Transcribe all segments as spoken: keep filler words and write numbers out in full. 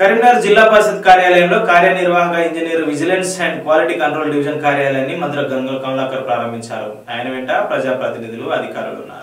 కరీంనగర్ జిల్లా పరిషత్ కార్యాలయంలో కార్యనిర్వాహక engineer vigilance and quality control division కార్యాలయాన్ని మంత్రి గంగుల కమలాకర్ ప్రారంభించారు. ఆయన వెంట ప్రజాప్రతినిధులు, అధికారులు ఉన్నారు.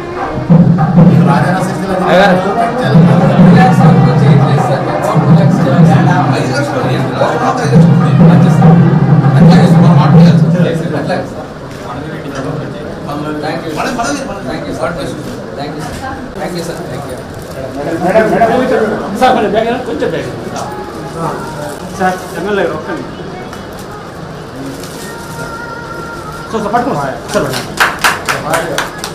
Gracias.